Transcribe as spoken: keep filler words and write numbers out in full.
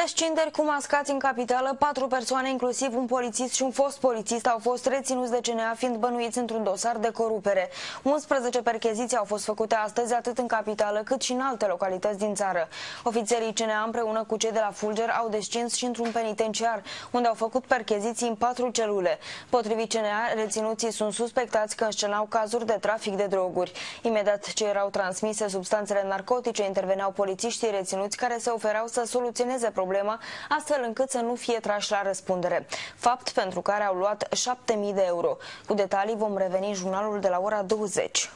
Descinderi cu mascați în capitală, patru persoane, inclusiv un polițist și un fost polițist, au fost reținuți de C N A fiind bănuiți într-un dosar de corupere. unsprezece percheziții au fost făcute astăzi atât în capitală cât și în alte localități din țară. Ofițerii C N A împreună cu cei de la Fulger au descins și într-un penitenciar, unde au făcut percheziții în patru celule. Potrivit C N A, reținuții sunt suspectați că înscenau cazuri de trafic de droguri. Imediat ce erau transmise substanțele narcotice, interveneau polițiștii reținuți care se ofereau să soluționeze problema. problema, astfel încât să nu fie trași la răspundere. Fapt pentru care au luat șapte mii de euro. Cu detalii vom reveni în jurnalul de la ora douăzeci.